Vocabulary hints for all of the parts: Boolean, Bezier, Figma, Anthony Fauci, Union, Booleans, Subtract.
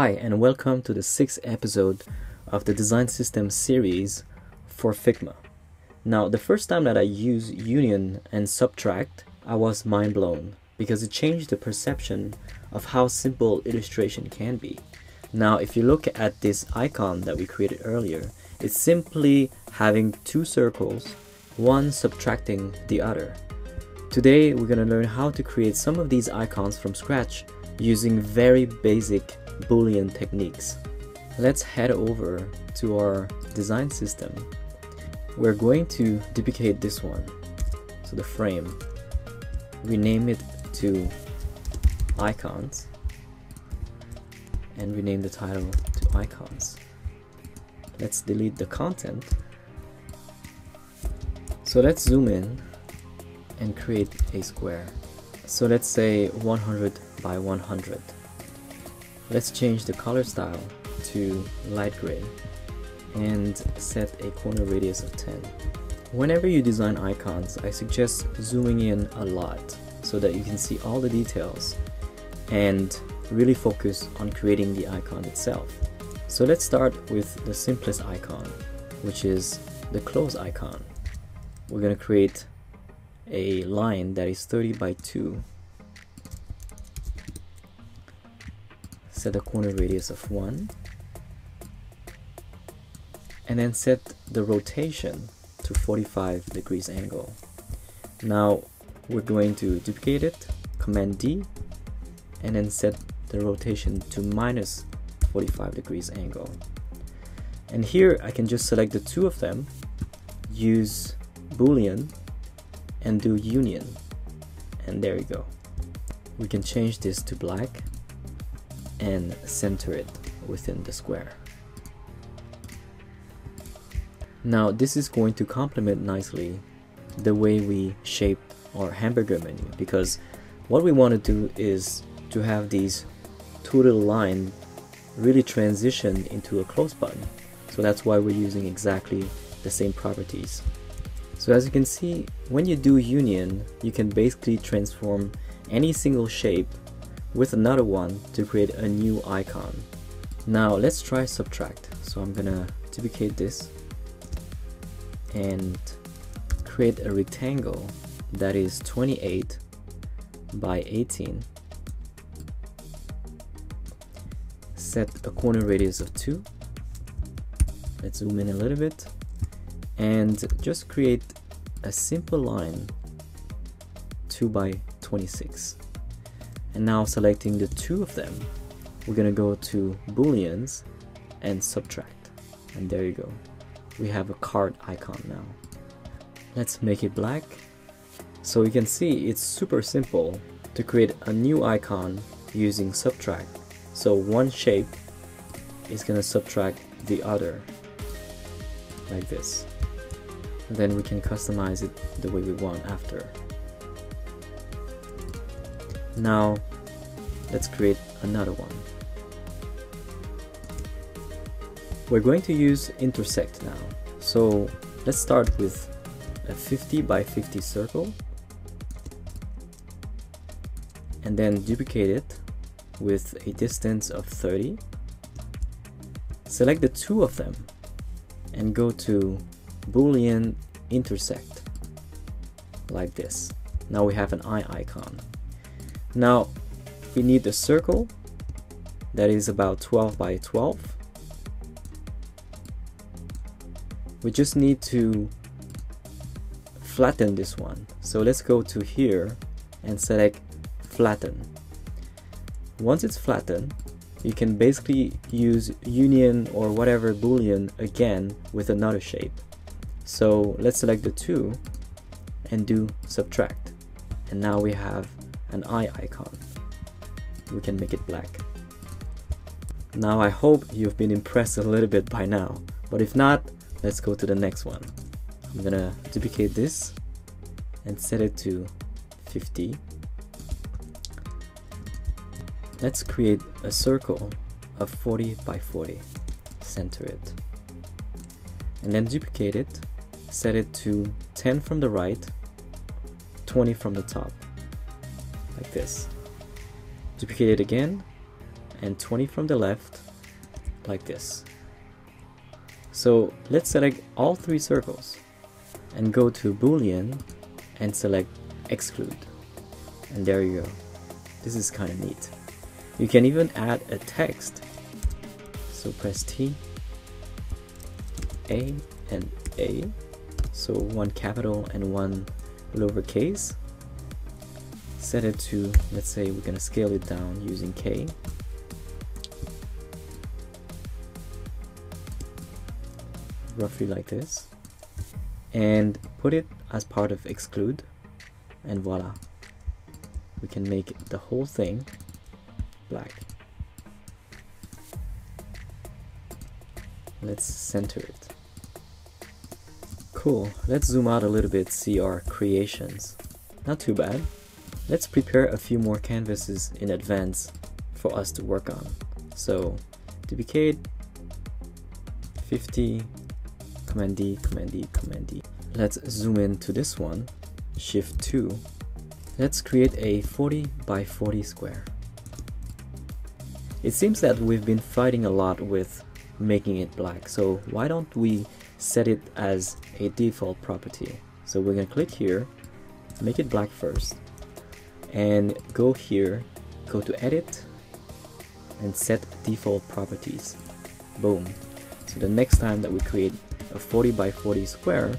Hi, and welcome to the 6th episode of the Design System series for Figma. Now, the first time that I used Union and Subtract, I was mind blown because it changed the perception of how simple illustration can be. Now, if you look at this icon that we created earlier, it's simply having two circles, one subtracting the other. Today, we're going to learn how to create some of these icons from scratch using very basic Boolean techniques. Let's head over to our design system. We're going to duplicate this one, so the frame. Rename it to icons and rename the title to icons. Let's delete the content. So let's zoom in and create a square. So let's say 100 by 100. Let's change the color style to light gray and set a corner radius of 10. Whenever you design icons, I suggest zooming in a lot so that you can see all the details and really focus on creating the icon itself. So let's start with the simplest icon, which is the close icon. We're going to create a line that is 30 by 2. Set a corner radius of 1 and then set the rotation to 45 degrees angle. Now we're going to duplicate it, Command D, and then set the rotation to minus 45 degrees angle. And here I can just select the two of them, use Boolean and do union, and there you go. We can change this to black and center it within the square. Now this is going to complement nicely the way we shape our hamburger menu, because what we want to do is to have these total line really transition into a close button. So that's why we're using exactly the same properties. So as you can see, when you do union, you can basically transform any single shape with another one to create a new icon. Now let's try subtract. So I'm gonna duplicate this and create a rectangle that is 28 by 18. Set a corner radius of 2. Let's zoom in a little bit and just create a simple line 2 by 26. And now selecting the two of them, we're going to go to Booleans and subtract. And there you go. We have a card icon now. Let's make it black. So you can see it's super simple to create a new icon using subtract. So one shape is going to subtract the other like this. And then we can customize it the way we want after. Now let's create another one. We're going to use intersect now. So let's start with a 50 by 50 circle and then duplicate it with a distance of 30. Select the two of them and go to Boolean intersect like this. Now we have an eye icon. Now we need a circle that is about 12 by 12. We just need to flatten this one. So let's go to here and select flatten. Once it's flattened, you can basically use union or whatever Boolean again with another shape. So let's select the two and do subtract. And now we have an eye icon. We can make it black. Now I hope you've been impressed a little bit by now, but if not, let's go to the next one. I'm gonna duplicate this and set it to 50. Let's create a circle of 40 by 40, center it, and then duplicate it, set it to 10 from the right, 20 from the top. Like this. Duplicate it again and 20 from the left, like this. So let's select all three circles and go to Boolean and select exclude. And there you go. This is kind of neat. You can even add a text. So press T, A and A. So one capital and one lowercase. Set it to, let's say we're gonna scale it down using K. Roughly like this. And put it as part of exclude. And voila. We can make the whole thing black. Let's center it. Cool, let's zoom out a little bit, see our creations. Not too bad. Let's prepare a few more canvases in advance for us to work on. So duplicate 50, Command D, Command D, Command D. Let's zoom in to this one, Shift 2. Let's create a 40 by 40 square. It seems that we've been fighting a lot with making it black, so why don't we set it as a default property? So we're gonna click here, make it black first, and go here, go to edit, and set default properties. Boom. So the next time that we create a 40 by 40 square,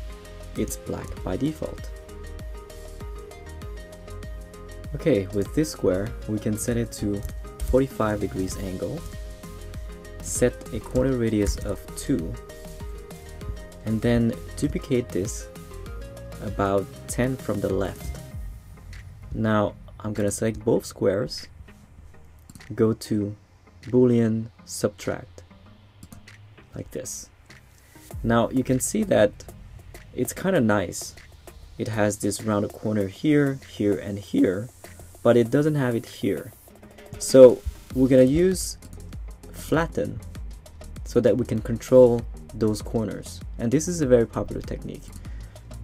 it's black by default. Okay, with this square, we can set it to 45 degrees angle, set a corner radius of 2, and then duplicate this about 10 from the left. Now I'm gonna select both squares, go to Boolean subtract, like this. Now you can see that it's kind of nice. It has this rounded corner here, here, and here, but it doesn't have it here. So we're gonna use flatten so that we can control those corners. And this is a very popular technique.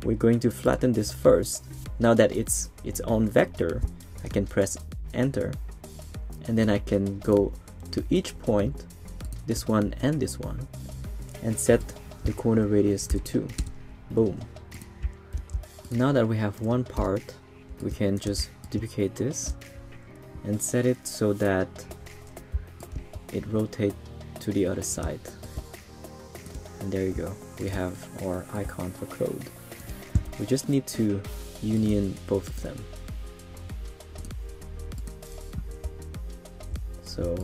We're going to flatten this first. Now that it's its own vector, I can press enter, and then I can go to each point, this one and this one, and set the corner radius to 2. Boom. Now that we have one part, we can just duplicate this and set it so that it rotates to the other side. And there you go, we have our icon for code. We just need to union both of them. So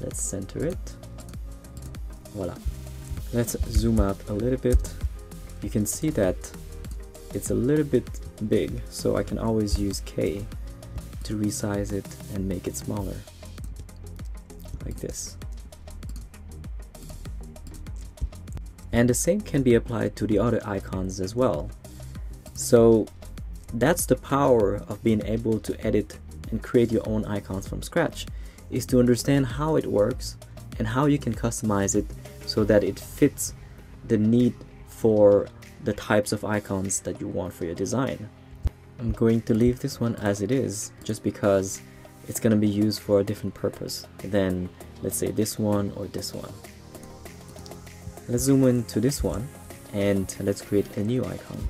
let's center it. Voila. Let's zoom out a little bit. You can see that it's a little bit big, so I can always use K to resize it and make it smaller, like this. And the same can be applied to the other icons as well. So that's the power of being able to edit and create your own icons from scratch, is to understand how it works and how you can customize it so that it fits the need for the types of icons that you want for your design. I'm going to leave this one as it is, just because it's going to be used for a different purpose than, let's say, this one or this one. Let's zoom into this one and let's create a new icon.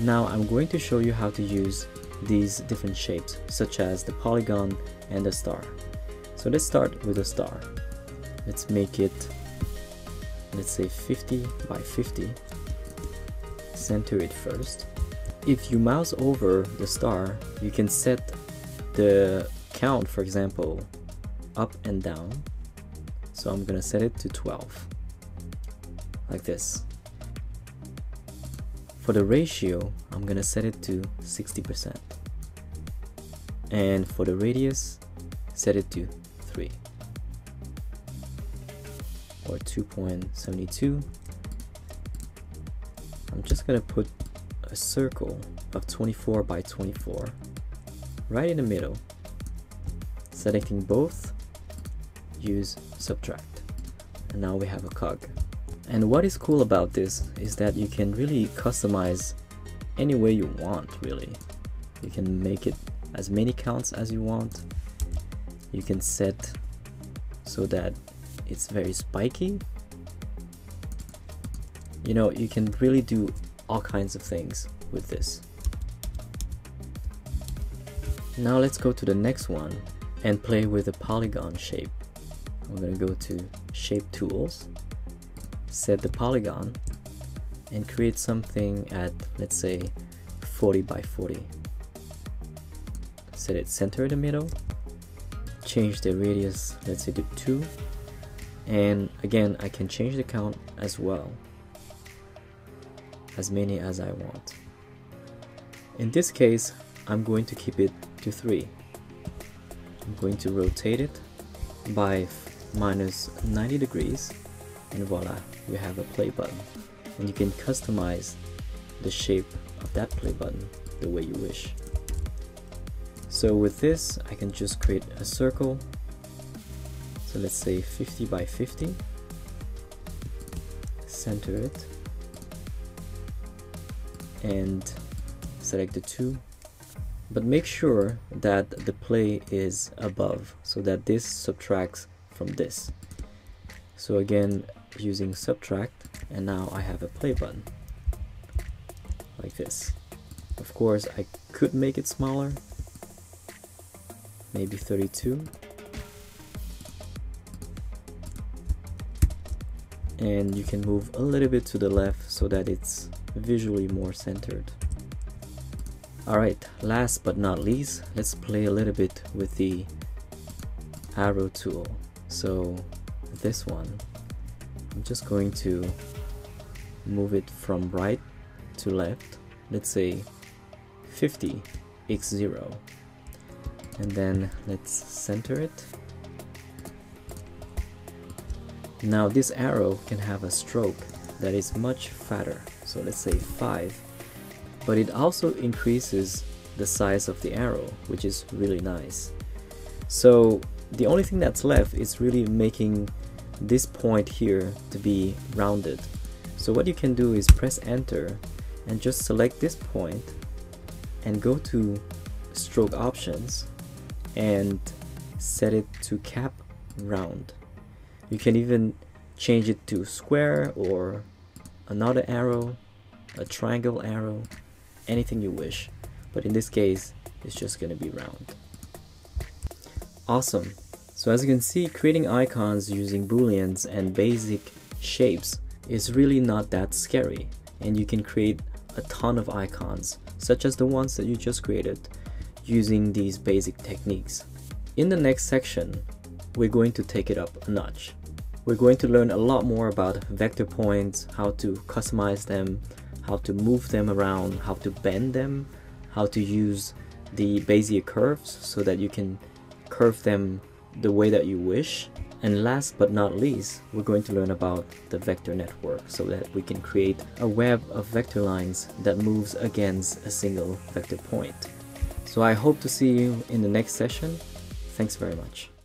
Now I'm going to show you how to use these different shapes, such as the polygon and the star. So let's start with a star. Let's make it, let's say, 50 by 50. Center it first. If you mouse over the star, you can set the count, for example, up and down. So I'm gonna set it to 12, like this. For the ratio, I'm gonna set it to 60%. And for the radius, set it to 3, or 2.72. I'm just gonna put a circle of 24 by 24 right in the middle. Selecting both, use subtract, and now we have a cog. And what is cool about this is that you can really customize any way you want, really. You can make it as many counts as you want. You can set so that it's very spiky. You know, you can really do all kinds of things with this. Now let's go to the next one and play with the polygon shape. I'm gonna go to shape tools, set the polygon, and create something at, let's say, 40 by 40. Set it center in the middle, change the radius, let's say to 2, and again I can change the count as well, as many as I want. In this case I'm going to keep it to 3. I'm going to rotate it by -90 degrees, and voila, you have a play button, and you can customize the shape of that play button the way you wish. So with this I can just create a circle, so let's say 50 by 50, center it and select the 2, but make sure that the play is above so that this subtracts from this. So again, using subtract, and now I have a play button like this. Of course I could make it smaller, maybe 32, and you can move a little bit to the left so that it's visually more centered. Alright, last but not least, let's play a little bit with the arrow tool. So this one, I'm just going to move it from right to left, let's say 50 x 0, and then let's center it. Now this arrow can have a stroke that is much fatter, so let's say 5, but it also increases the size of the arrow, which is really nice. So the only thing that's left is really making this point here to be rounded. So what you can do is press enter and just select this point and go to stroke options and set it to cap round. You can even change it to square or another arrow, a triangle arrow, anything you wish, but in this case it's just going to be round. Awesome. So as you can see, creating icons using booleans and basic shapes is really not that scary, and you can create a ton of icons such as the ones that you just created using these basic techniques. In the next section we're going to take it up a notch. We're going to learn a lot more about vector points, how to customize them, how to move them around, how to bend them, how to use the Bezier curves so that you can curve them the way that you wish. And last but not least, we're going to learn about the vector network so that we can create a web of vector lines that moves against a single vector point. So I hope to see you in the next session. Thanks very much.